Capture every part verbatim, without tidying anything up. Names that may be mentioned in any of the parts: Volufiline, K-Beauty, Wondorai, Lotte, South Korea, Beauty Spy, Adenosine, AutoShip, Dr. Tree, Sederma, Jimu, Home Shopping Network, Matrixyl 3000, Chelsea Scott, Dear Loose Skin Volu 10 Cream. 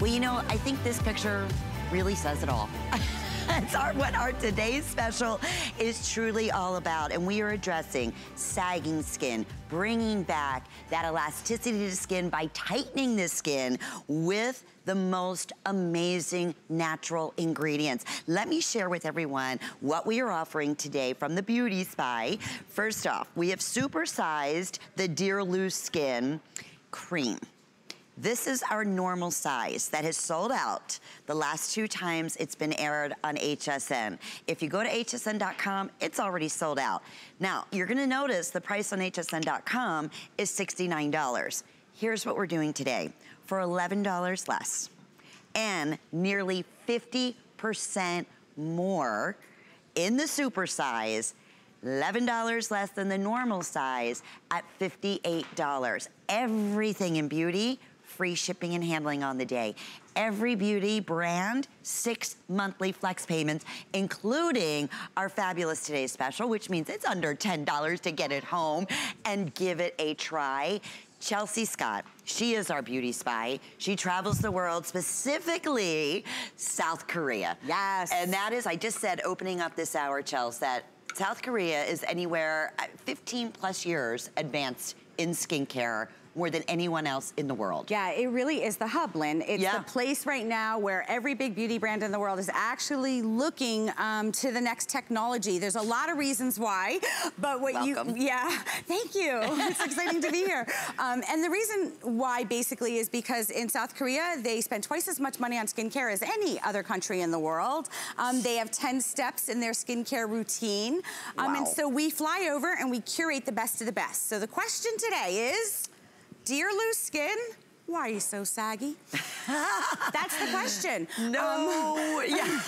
Well, you know, I think this picture really says it all. That's our, what our today's special is truly all about. And we are addressing sagging skin, bringing back that elasticity to skin by tightening the skin with the most amazing natural ingredients. Let me share with everyone what we are offering today from the Beauty Spy. First off, we have supersized the Dear Loose Skin Cream. This is our normal size that has sold out the last two times it's been aired on H S N. If you go to H S N dot com, it's already sold out. Now, you're gonna notice the price on H S N dot com is sixty-nine dollars. Here's what we're doing today. For eleven dollars less and nearly fifty percent more in the super size, eleven dollars less than the normal size at fifty-eight dollars. Everything in beauty, free shipping and handling on the day. Every beauty brand, six monthly flex payments, including our fabulous today's special, which means it's under ten dollars to get it home and give it a try. Chelsea Scott, she is our Beauty Spy. She travels the world, specifically South Korea. Yes. And that is, I just said, opening up this hour, Chelsea, that South Korea is anywhere fifteen plus years advanced in skincare, more than anyone else in the world. Yeah, it really is the hub, Lynn. It's yeah. the place right now where every big beauty brand in the world is actually looking um, to the next technology. There's a lot of reasons why, but what Welcome. you, yeah, thank you. It's exciting to be here. Um, and the reason why basically is because in South Korea, they spend twice as much money on skincare as any other country in the world. Um, they have ten steps in their skincare routine. Um, wow. And so we fly over and we curate the best of the best. So the question today is, Dear Loose Skin, why are you so saggy? That's the question. No. Um, yeah.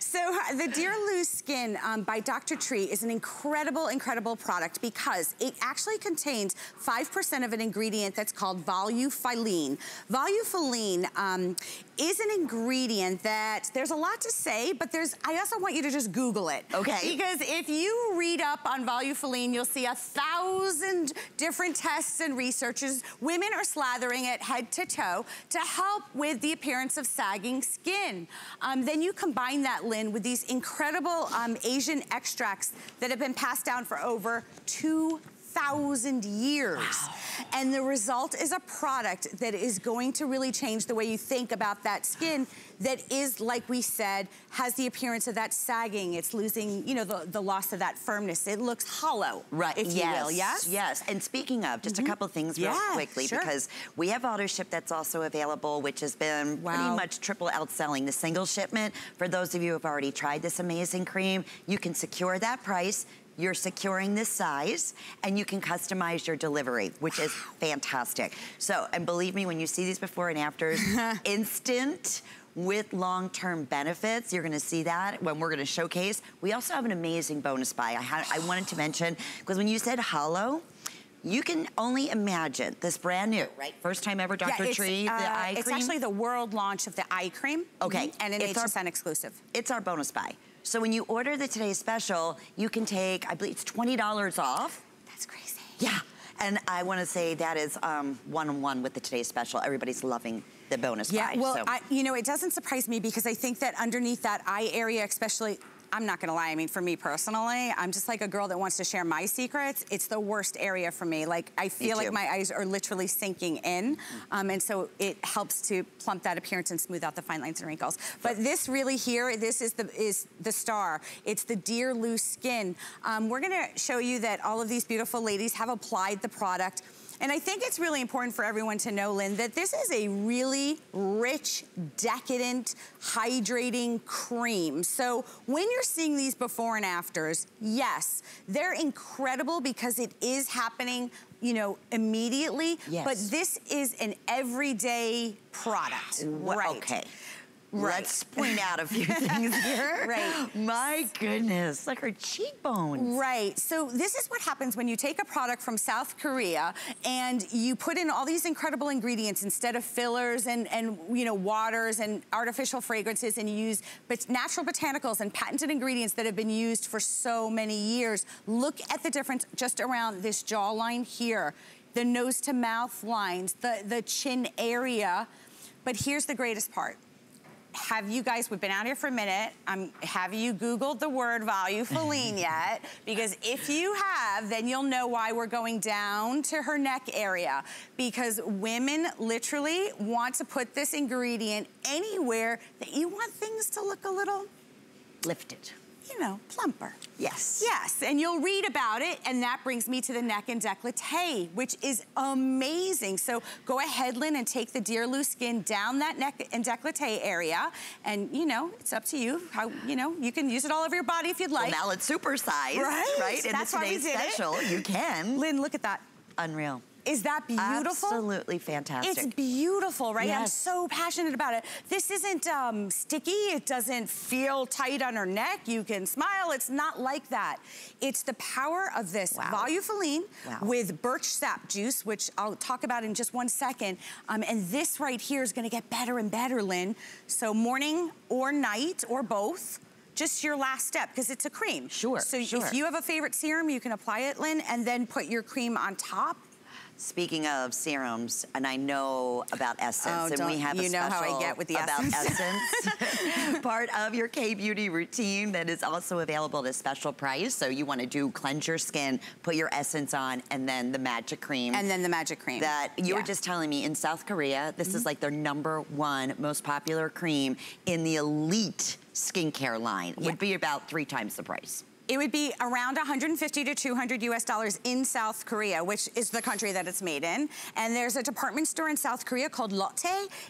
So the Dear Loose Skin um, by Doctor Tree is an incredible, incredible product because it actually contains five percent of an ingredient that's called Volufiline. Volufiline um, is an ingredient that there's a lot to say, but there's, I also want you to just Google it. Okay. Because if you read up on Volufiline, you'll see a thousand different tests and researches. Women are slathering it head to toe to help with the appearance of sagging skin. Um, then you combine that, Lynn, with these incredible um, Asian extracts that have been passed down for over two thousand years. Wow. And the result is a product that is going to really change the way you think about that skin that is, like we said, has the appearance of that sagging. It's losing, you know, the, the loss of that firmness. It looks hollow, right? if yes. you will, yes? Yes, and speaking of, just mm-hmm. a couple things real yeah, quickly, sure. because we have auto ship that's also available, which has been wow. pretty much triple outselling the single shipment. For those of you who have already tried this amazing cream, you can secure that price. You're securing this size, and you can customize your delivery, which wow. is fantastic. So, and believe me, when you see these before and afters, instant with long-term benefits, you're gonna see that when we're gonna showcase. We also have an amazing bonus buy. I, had, I wanted to mention, because when you said hollow, you can only imagine this brand new, right? First time ever, Doctor Yeah, Tree, uh, the eye cream. It's actually the world launch of the eye cream. Okay. Mm-hmm. And an H S N exclusive. It's our bonus buy. So when you order the Today's Special, you can take, I believe it's twenty dollars off. That's crazy. Yeah, and I wanna say that is um, one-on-one with the Today's Special. Everybody's loving the bonus yeah, buy. Yeah, well, so. I, you know, it doesn't surprise me because I think that underneath that eye area, especially, I'm not gonna lie, I mean, for me personally, I'm just like a girl that wants to share my secrets. It's the worst area for me. Like, I feel like my eyes are literally sinking in. Um, and so it helps to plump that appearance and smooth out the fine lines and wrinkles. But this really here, this is the is the star. It's the Dear Loose Skin. Um, we're gonna show you that all of these beautiful ladies have applied the product. And I think it's really important for everyone to know, Lynn, that this is a really rich, decadent, hydrating cream. So when you're seeing these before and afters, yes, they're incredible because it is happening, you know, immediately. Yes. But this is an everyday product, well, right? Okay. Right. Let's point out a few things here. Right. My goodness, like her cheekbones. Right, so this is what happens when you take a product from South Korea and you put in all these incredible ingredients instead of fillers and, and you know, waters and artificial fragrances, and you use but natural botanicals and patented ingredients that have been used for so many years. Look at the difference just around this jawline here, the nose to mouth lines, the, the chin area. But here's the greatest part. Have you guys, we've been out here for a minute, um, have you Googled the word Volufiline yet? Because if you have, then you'll know why we're going down to her neck area. Because women literally want to put this ingredient anywhere that you want things to look a little... lifted. You know, plumper. Yes. Yes, and you'll read about it, and that brings me to the neck and décolleté, which is amazing. So go ahead, Lynn, and take the Dear Loose Skin down that neck and décolleté area, and, you know, it's up to you. How, you know, you can use it all over your body if you'd like. Well, now it's supersized, right? right? And that's why we did special. It. You can. Lynn, look at that. Unreal. Is that beautiful? Absolutely fantastic. It's beautiful, right? Yes. I'm so passionate about it. This isn't um, sticky. It doesn't feel tight on her neck. You can smile. It's not like that. It's the power of this wow. Volufiline wow. with birch sap juice, which I'll talk about in just one second. Um, and this right here is going to get better and better, Lynn. So morning or night or both. Just your last step, because it's a cream. Sure, So sure. if you have a favorite serum, you can apply it, Lynn, and then put your cream on top. Speaking of serums, and I know about Essence, oh, and we have a special how I get with the about Essence, essence part of your K-Beauty routine that is also available at a special price. So you want to do cleanse your skin, put your Essence on, and then the magic cream. And then the magic cream. That you yeah. were just telling me in South Korea, this mm-hmm. is like their number one most popular cream in the elite skincare line. Yeah. Would be about three times the price. It would be around one hundred fifty to two hundred U S dollars in South Korea, which is the country that it's made in. And there's a department store in South Korea called Lotte.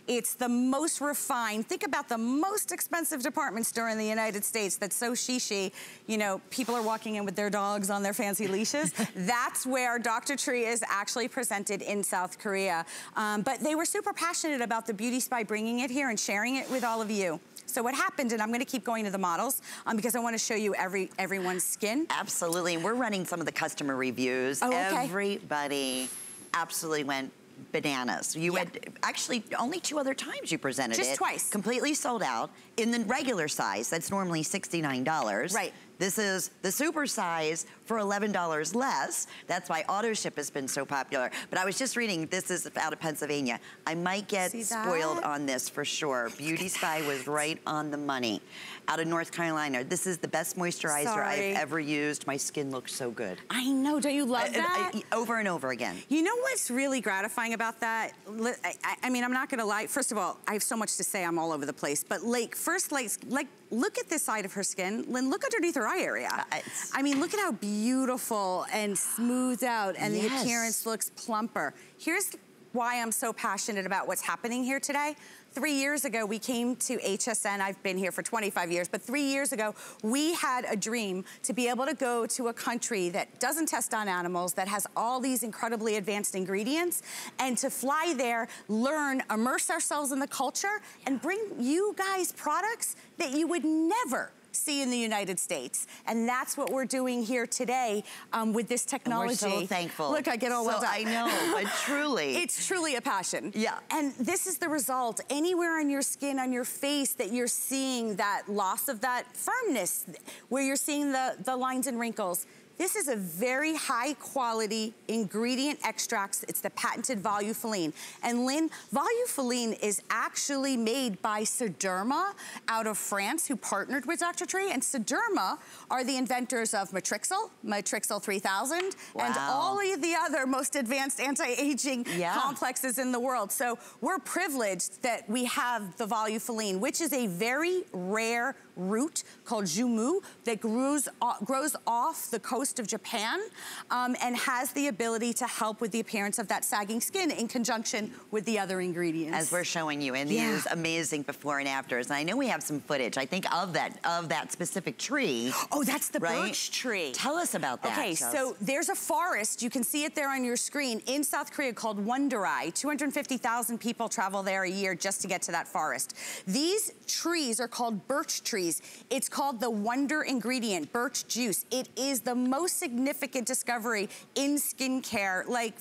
It's the most refined. Think about the most expensive department store in the United States that's so shishi. You know, people are walking in with their dogs on their fancy leashes. That's where Doctor Tree is actually presented in South Korea. Um, but they were super passionate about the Beauty Spy bringing it here and sharing it with all of you. So what happened, and I'm gonna keep going to the models um, because I wanna show you every everyone's skin. Absolutely, and we're running some of the customer reviews. Oh, okay. Everybody absolutely went bananas. You yeah. had actually only two other times you presented Just it. Just twice. Completely sold out in the regular size. That's normally sixty-nine dollars. Right. This is the super size for eleven dollars less. That's why auto ship has been so popular. But I was just reading, this is out of Pennsylvania. I might get spoiled on this for sure. Beauty Spy was right on the money. Out of North Carolina, this is the best moisturizer Sorry. I've ever used. My skin looks so good. I know, don't you love I, that? I, I, over and over again. You know what's really gratifying about that? I, I mean, I'm not gonna lie. First of all, I have so much to say, I'm all over the place. But like, first, like, like look at this side of her skin. Lynn, look underneath her eye area. Uh, I mean, look at how beautiful and smooth out, and yes. the appearance looks plumper. Here's why I'm so passionate about what's happening here today. Three years ago, we came to H S N. I've been here for twenty-five years, but three years ago, we had a dream to be able to go to a country that doesn't test on animals, that has all these incredibly advanced ingredients, and to fly there, learn, immerse ourselves in the culture, and bring you guys products that you would never see in the United States. And that's what we're doing here today um, with this technology. And we're so thankful. Look, I get all so well done. I know, but truly. It's truly a passion. Yeah. And this is the result. Anywhere on your skin, on your face, that you're seeing that loss of that firmness, where you're seeing the, the lines and wrinkles. This is a very high quality ingredient extracts. It's the patented Volufiline. And Lynn, Volufiline is actually made by Sederma out of France, who partnered with Doctor Tree. And Sederma are the inventors of Matrixyl, Matrixyl three thousand, wow. and all of the other most advanced anti-aging yeah. complexes in the world. So we're privileged that we have the Volufiline, which is a very rare root called Jimu that grows, uh, grows off the coast of Japan um, and has the ability to help with the appearance of that sagging skin in conjunction with the other ingredients. As we're showing you, and yeah. these amazing before and afters. And I know we have some footage, I think, of that of that specific tree. Oh, that's the right? birch tree. Tell us about that. Okay, Chelsea. So there's a forest, you can see it there on your screen, in South Korea called Wondorai. two hundred fifty thousand people travel there a year just to get to that forest. These trees are called birch trees. It's called the wonder ingredient, birch juice. It is the most significant discovery in skincare, like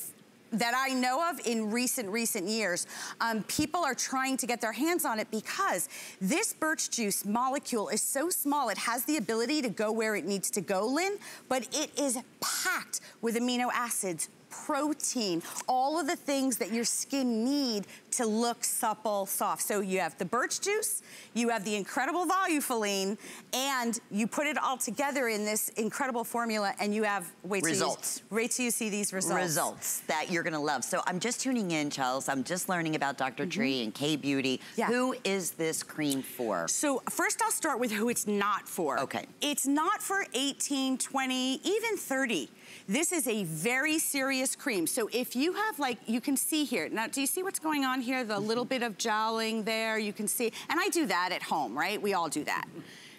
that I know of in recent, recent years. Um, people are trying to get their hands on it because this birch juice molecule is so small, it has the ability to go where it needs to go, Lynn, but it is packed with amino acids, protein, all of the things that your skin needs to look supple, soft. So you have the birch juice, you have the incredible Volufiline, and you put it all together in this incredible formula, and you have, wait till, you, wait till you see these results. Results that you're gonna love. So I'm just tuning in, Chels. I'm just learning about Doctor Mm-hmm. Tree and K-Beauty. Yeah. Who is this cream for? So first I'll start with who it's not for. Okay. It's not for eighteen, twenty, even thirty. This is a very serious cream. So if you have, like, you can see here. Now, do you see what's going on here? The little bit of jowling there, you can see. And I do that at home, right? We all do that.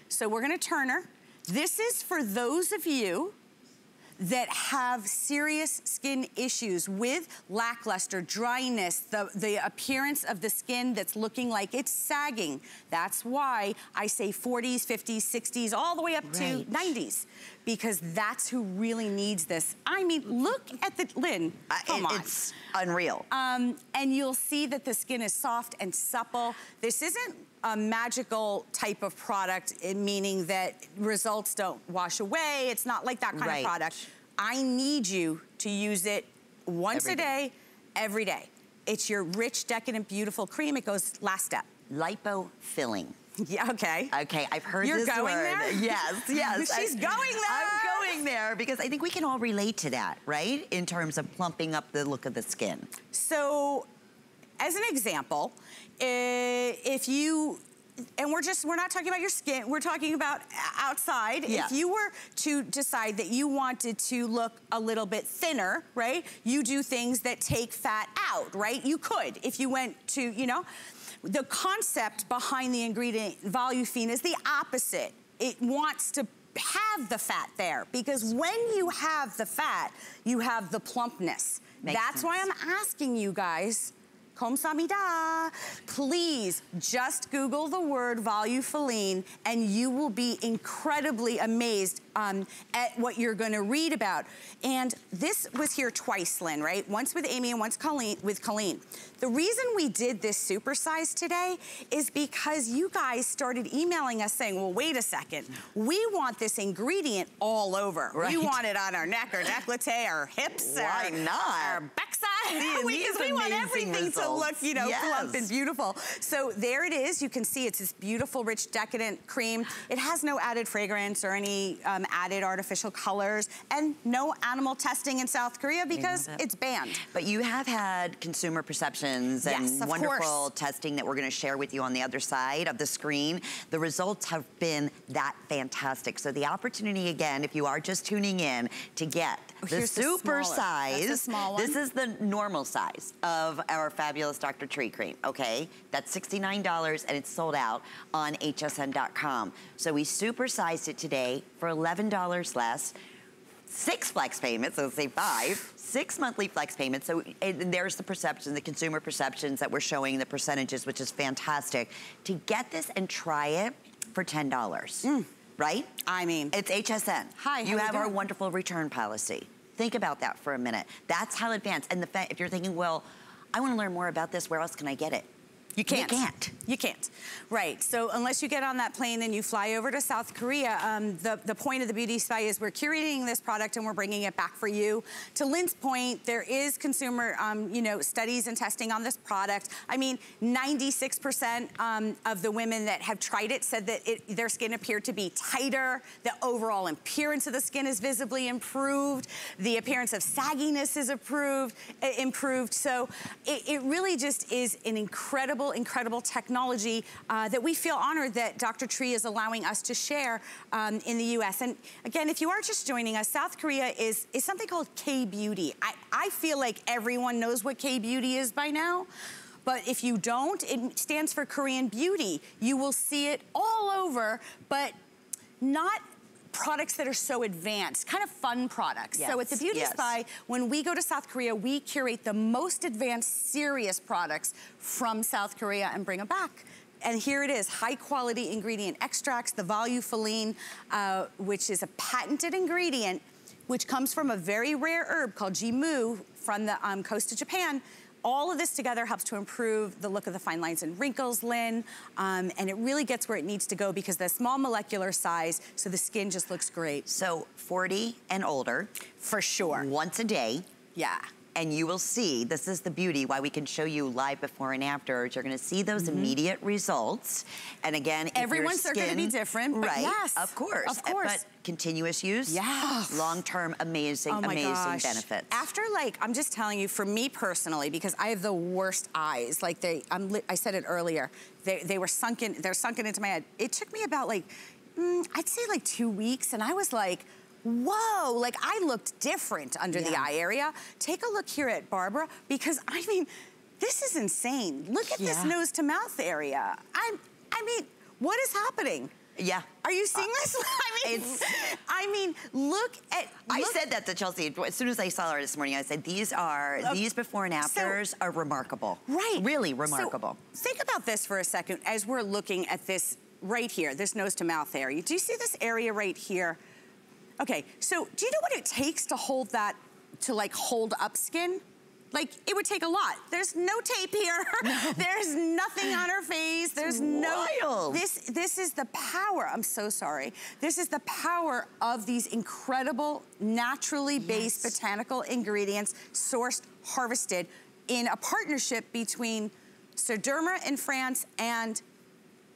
So we're gonna turn her. This is for those of you that have serious skin issues with lackluster, dryness, the, the appearance of the skin that's looking like it's sagging. That's why I say forties, fifties, sixties, all the way up right. to nineties. Because that's who really needs this. I mean, look at the, Lynn, uh, come it, on. It's unreal. Um, and you'll see that the skin is soft and supple. This isn't a magical type of product, meaning that results don't wash away. It's not like that kind right. of product. I need you to use it once every a day, day, every day. It's your rich, decadent, beautiful cream. It goes last step. Lipofilling. Yeah, okay. Okay, I've heard You're this word. You're going there? Yes, yes. She's I, going there! I'm going there because I think we can all relate to that, right? In terms of plumping up the look of the skin. So, as an example, if you, and we're just, we're not talking about your skin, we're talking about outside. Yes. If you were to decide that you wanted to look a little bit thinner, right? You do things that take fat out, right? You could if you went to, you know, the concept behind the ingredient Volufiline is the opposite. It wants to have the fat there because when you have the fat, you have the plumpness. Makes That's sense. Why I'm asking you guys, Komsamida, please just Google the word Volufiline and you will be incredibly amazed um, at what you're gonna read about. And this was here twice, Lynn, right? Once with Amy and once Colleen, with Colleen. The reason we did this supersize today is because you guys started emailing us saying, well, wait a second, we want this ingredient all over. Right. We want it on our neck, our décolleté, our hips, Why our, not? our backside. Because we, we want everything results. to look, you know, yes. plump and beautiful. So there it is. You can see it's this beautiful, rich, decadent cream. It has no added fragrance or any um, added artificial colors and no animal testing in South Korea because it. it's banned. But you have had consumer perceptions and yes, wonderful course. testing that we're going to share with you on the other side of the screen. The results have been that fantastic. So the opportunity, again, if you are just tuning in, to get oh, the super size. That's a small one. This is the normal size of our fabulous Doctor Tree cream, okay? That's sixty-nine dollars and it's sold out on H S N dot com. So we supersized it today for eleven dollars less, six flex payments, so let's say five, six monthly flex payments. So there's the perception, the consumer perceptions that we're showing, the percentages, which is fantastic. To get this and try it for ten dollars. Mm. Right? I mean. It's H S N. Hi, You have our wonderful return policy. Think about that for a minute. That's how advanced. And the fact, if you're thinking, well, I want to learn more about this, where else can I get it? You can't. You can't. You can't. Right. So unless you get on that plane and you fly over to South Korea, um, the, the point of the Beauty Spy is we're curating this product and we're bringing it back for you. To Lynn's point, there is consumer, um, you know, studies and testing on this product. I mean, ninety-six percent um, of the women that have tried it said that it, their skin appeared to be tighter. The overall appearance of the skin is visibly improved. The appearance of sagginess is improved. improved. So it, it really just is an incredible incredible technology uh, that we feel honored that Doctor Tree is allowing us to share um, in the U S. And again, if you are just joining us, South Korea is, is something called K-Beauty. I, I feel like everyone knows what K-Beauty is by now. But if you don't, it stands for Korean Beauty. You will see it all over, but not products that are so advanced, kind of fun products. Yes, so at the Beauty yes. Spy, when we go to South Korea, we curate the most advanced, serious products from South Korea and bring them back. And here it is, high quality ingredient extracts, the Volufiline, uh, which is a patented ingredient, which comes from a very rare herb called Jimu from the um, coast of Japan. All of this together helps to improve the look of the fine lines and wrinkles, Lynn, um, and it really gets where it needs to go because the small molecular size, so the skin just looks great. So forty and older. For sure. Once a day. Yeah. And you will see, this is the beauty why we can show you live before and after. You're gonna see those mm-hmm. immediate results. And again, everyone's skin, are gonna be different, but right? Yes, of course, of course. But continuous use, yeah, long-term, amazing, oh amazing gosh. benefits. After like, I'm just telling you, for me personally, because I have the worst eyes. Like they, I'm, I said it earlier. They they were sunken. They're sunken into my head. It took me about like, mm, I'd say like two weeks, and I was like, whoa, like I looked different under yeah. the eye area. Take a look here at Barbara, because I mean, this is insane. Look at yeah. this nose to mouth area. I'm, I mean, what is happening? Yeah. Are you seeing uh, this? I mean, it's, I mean, look at. Look. I said that to Chelsea as soon as I saw her this morning. I said, these are, uh, these before and afters so, are remarkable. Right. Really remarkable. So, think about this for a second as we're looking at this right here, this nose to mouth area. Do you see this area right here? Okay, so do you know what it takes to hold that, to like hold up skin? Like, it would take a lot. There's no tape here. No. There's nothing on her face. There's no, wild. This, this is the power, I'm so sorry. This is the power of these incredible, naturally based yes. botanical ingredients, sourced, harvested, in a partnership between Sederma in France and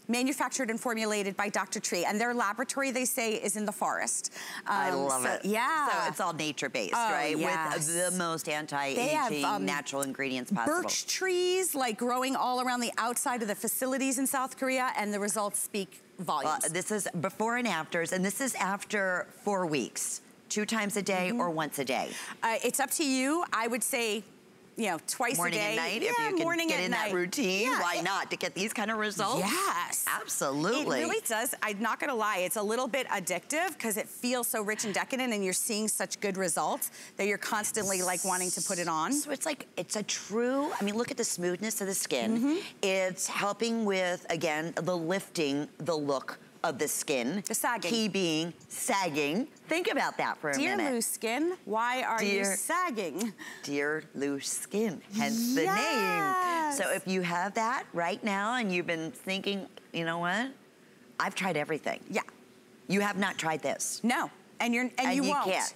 manufactured and formulated by Doctor Tree. And their laboratory, they say, is in the forest. Um, I love so, it. Yeah. So it's all nature-based, oh, right? Yes. With the most anti-aging um, natural ingredients possible. Birch trees, like, growing all around the outside of the facilities in South Korea, and the results speak volumes. Well, this is before and afters, and this is after four weeks. Two times a day mm-hmm. or once a day? Uh, it's up to you. I would say... You know, twice morning a day. Morning and night, yeah, if you can morning get in night. that routine, yeah, why it, not, to get these kind of results? Yes. Absolutely. It really does, I'm not gonna lie, it's a little bit addictive because it feels so rich and decadent, and you're seeing such good results that you're constantly like wanting to put it on. So it's like, it's a true, I mean, look at the smoothness of the skin. Mm-hmm. It's helping with, again, the lifting, the look of the skin. The sagging. Key being sagging. Think about that for a Dear minute. Dear Loose Skin, why are Dear, you sagging? Dear Loose Skin, hence yes. the name. So if you have that right now and you've been thinking, you know what? I've tried everything. Yeah. You have not tried this. No, and, you're, and, and you, you won't. Can't.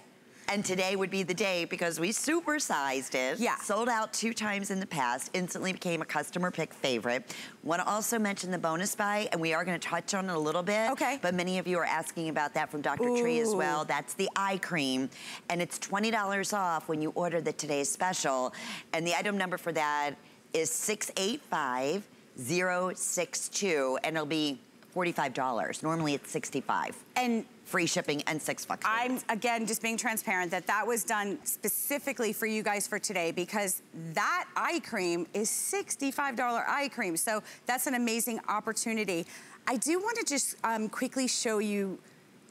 And today would be the day because we supersized it. Yeah. Sold out two times in the past. Instantly became a customer pick favorite. Want to also mention the bonus buy, and we are going to touch on it a little bit. Okay. But many of you are asking about that from Doctor Ooh. Tree as well. That's the eye cream. And it's twenty dollars off when you order the today's special. And the item number for that is six eight five zero six two. And it'll be forty-five dollars. Normally it's sixty-five dollars. And free shipping and six bucks. I'm, again, just being transparent that that was done specifically for you guys for today, because that eye cream is sixty-five dollar eye cream. So that's an amazing opportunity. I do want to just um, quickly show you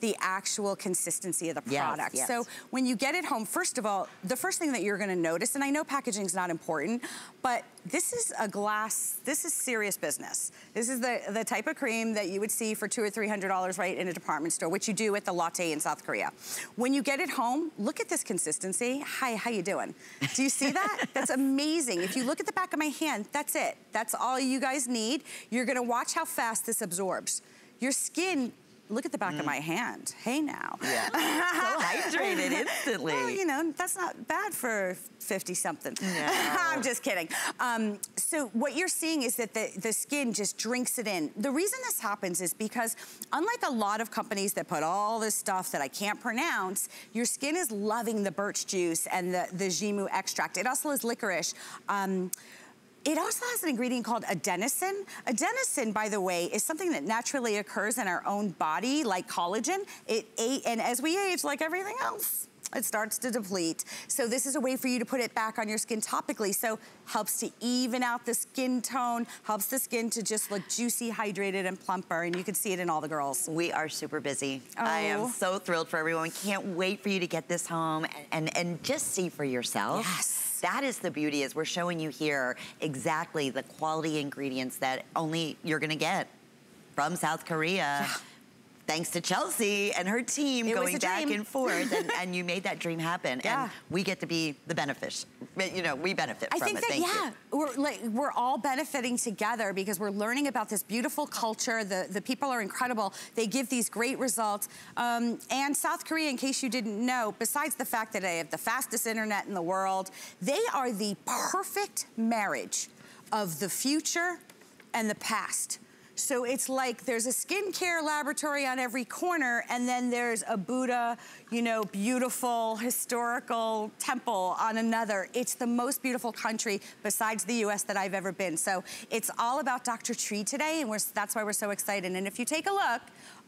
the actual consistency of the product. Yes, yes. So when you get it home, first of all, the first thing that you're going to notice, and I know packaging is not important, but this is a glass, this is serious business. This is the, the type of cream that you would see for two or three hundred dollars right in a department store, which you do at the Lotte in South Korea. When you get it home, look at this consistency. Hi, how you doing? Do you see that? That's amazing. If you look at the back of my hand, that's it. That's all you guys need. You're going to watch how fast this absorbs. Your skin, look at the back mm. of my hand. Hey now. Yeah. So hydrated instantly. Well, you know, that's not bad for fifty something. No. I'm just kidding. Um, so what you're seeing is that the, the skin just drinks it in. The reason this happens is because, unlike a lot of companies that put all this stuff that I can't pronounce, your skin is loving the birch juice and the, the Jimu extract. It also has licorice. Um, It also has an ingredient called adenosine. Adenosine, by the way, is something that naturally occurs in our own body, like collagen. It ate, and as we age, like everything else, it starts to deplete. So this is a way for you to put it back on your skin topically. So helps to even out the skin tone, helps the skin to just look juicy, hydrated, and plumper. And you can see it in all the girls. We are super busy. Oh. I am so thrilled for everyone. Can't wait for you to get this home and, and, and just see for yourself. Yes. That is the beauty, is we're showing you here exactly the quality ingredients that only you're gonna get from South Korea. Yeah. thanks to Chelsea and her team it going back and forth, and, and you made that dream happen. Yeah. And we get to be the beneficiary. You know, we benefit I from think it. That, Thank yeah, you. We're, like, we're all benefiting together because we're learning about this beautiful culture. The, the people are incredible. They give these great results. Um, and South Korea, in case you didn't know, besides the fact that they have the fastest internet in the world, they are the perfect marriage of the future and the past. So it's like there's a skincare laboratory on every corner, and then there's a Buddha, you know, beautiful historical temple on another. It's the most beautiful country besides the U S that I've ever been. So it's all about Doctor Tree today, and we're, that's why we're so excited. And if you take a look,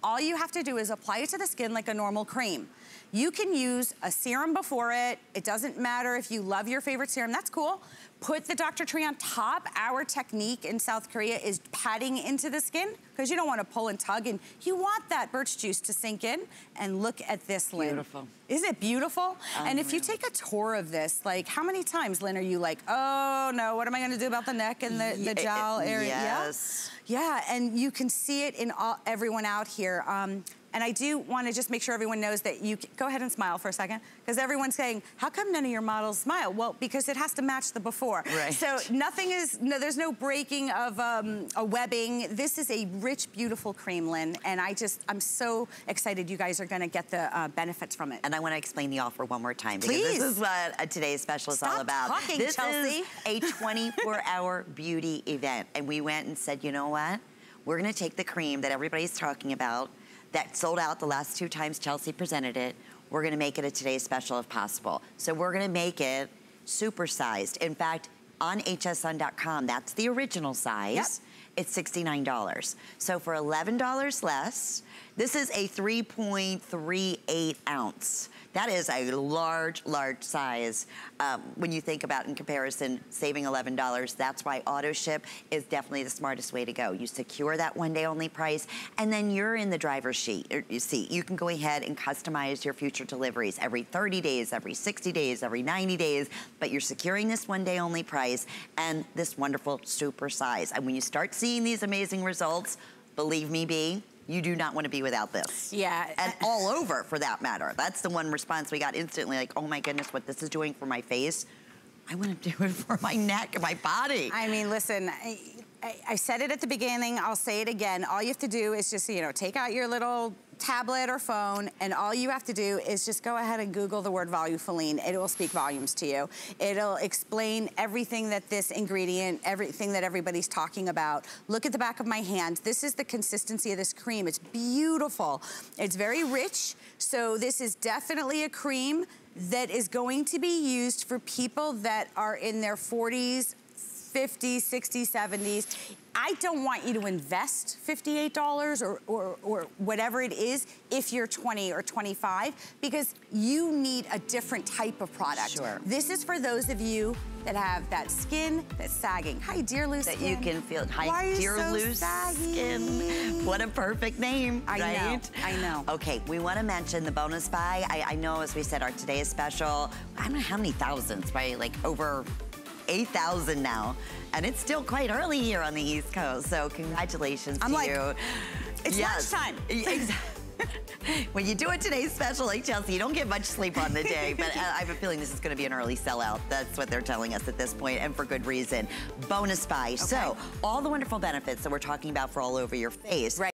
all you have to do is apply it to the skin like a normal cream. You can use a serum before it. It doesn't matter if you love your favorite serum, that's cool. Put the Doctor Tree on top. Our technique in South Korea is patting into the skin because you don't want to pull and tug, and you want that birch juice to sink in. And look at this, Lynn. Beautiful. Isn't it beautiful? Um, and if you take a tour of this, like how many times, Lynn, are you like, oh no, what am I going to do about the neck and the, the jowl area? Yes. Yeah, yeah, and you can see it in all, everyone out here. Um, And I do want to just make sure everyone knows that you, go ahead and smile for a second, because everyone's saying, how come none of your models smile? Well, because it has to match the before. Right. So nothing is, no, there's no breaking of um, a webbing. This is a rich, beautiful cream, Lynn, and I just, I'm so excited you guys are going to get the uh, benefits from it. And I want to explain the offer one more time, because Please. this is what today's special is Stop all about. Talking, this Chelsea. is a twenty-four hour beauty event, and we went and said, you know what? We're going to take the cream that everybody's talking about, that sold out the last two times Chelsea presented it. We're gonna make it a today's special if possible. So we're gonna make it supersized. In fact, on H S N dot com, that's the original size. Yep. It's sixty-nine dollars. So for eleven dollars less, this is a three point three eight ounce. That is a large, large size. Um, when you think about in comparison, saving eleven dollars, that's why auto ship is definitely the smartest way to go. You secure that one day only price, and then you're in the driver's seat. Or, you see, you can go ahead and customize your future deliveries every thirty days, every sixty days, every ninety days, but you're securing this one day only price and this wonderful super size. And when you start seeing these amazing results, believe me, Bea, you do not want to be without this. Yeah. And all over, for that matter. That's the one response we got instantly, like, oh my goodness, what this is doing for my face. I want to do it for my neck and my body. I mean, listen, I, I, I said it at the beginning, I'll say it again. All you have to do is just, you know, take out your little tablet or phone, and all you have to do is just go ahead and Google the word Volufiline. It will speak volumes to you. It'll explain everything that this ingredient, everything that everybody's talking about. Look at the back of my hand. This is the consistency of this cream. It's beautiful. It's very rich. So this is definitely a cream that is going to be used for people that are in their forties, fifties, sixties, seventies. I don't want you to invest fifty-eight dollars or, or, or whatever it is if you're twenty or twenty-five, because you need a different type of product. Sure. This is for those of you that have that skin that's sagging. Hi, Dear Loose Skin. That you can feel. Hi, Why are you Dear so Loose saggy? Skin. What a perfect name, I right? I know, I know. Okay, we want to mention the bonus buy. I, I know, as we said, our today's special, I don't know how many thousands, right? Like over eight thousand now, and it's still quite early here on the East Coast, so congratulations I'm to like, you. It's yes. lunchtime. When you do a today's special like Chelsea, you don't get much sleep on the day, but I have a feeling this is going to be an early sellout. That's what they're telling us at this point, and for good reason. Bonus buy. Okay. So all the wonderful benefits that we're talking about for all over your face. Right.